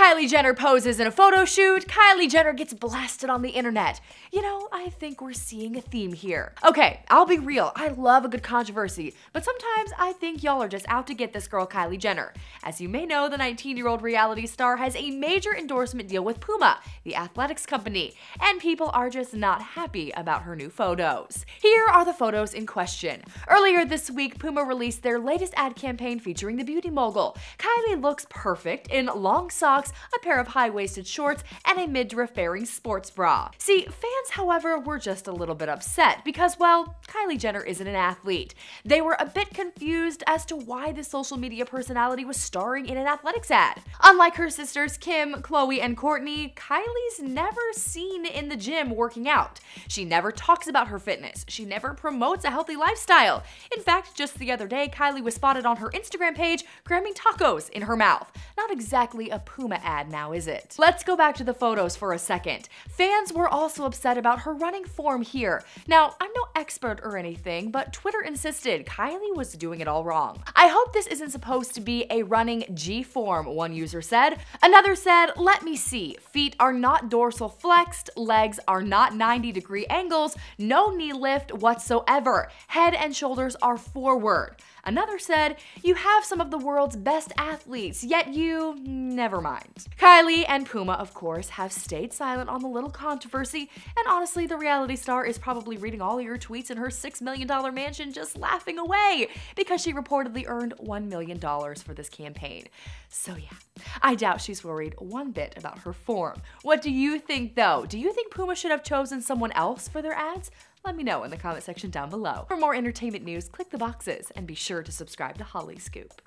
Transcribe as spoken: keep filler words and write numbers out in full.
Kylie Jenner poses in a photo shoot, Kylie Jenner gets blasted on the internet. You know, I think we're seeing a theme here. Okay, I'll be real, I love a good controversy, but sometimes I think y'all are just out to get this girl Kylie Jenner. As you may know, the nineteen-year-old reality star has a major endorsement deal with Puma, the athletics company, and people are just not happy about her new photos. Here are the photos in question. Earlier this week, Puma released their latest ad campaign featuring the beauty mogul. Kylie looks perfect in long socks, a pair of high-waisted shorts, and a midriff-bearing sports bra. See, fans, however, were just a little bit upset because, well, Kylie Jenner isn't an athlete. They were a bit confused as to why the social media personality was starring in an athletics ad. Unlike her sisters Kim, Khloe, and Courtney, Kylie's never seen in the gym working out. She never talks about her fitness. She never promotes a healthy lifestyle. In fact, just the other day, Kylie was spotted on her Instagram page cramming tacos in her mouth. Not exactly a Puma ad now, is it? Let's go back to the photos for a second. Fans were also upset about her running form here. Now, I'm no expert or anything, but Twitter insisted Kylie was doing it all wrong. I hope this isn't supposed to be a running G form, one user said. Another said, let me see, feet are not dorsal flexed, legs are not ninety degree angles, no knee lift whatsoever, head and shoulders are forward. Another said, you have some of the world's best athletes, yet you… never mind. Kylie and Puma, of course, have stayed silent on the little controversy, and honestly, the reality star is probably reading all your tweets in her six million dollar mansion just laughing away, because she reportedly earned one million dollars for this campaign. So yeah, I doubt she's worried one bit about her form. What do you think, though? Do you think Puma should have chosen someone else for their ads? Let me know in the comment section down below. For more entertainment news, click the boxes and be sure to subscribe to Hollyscoop.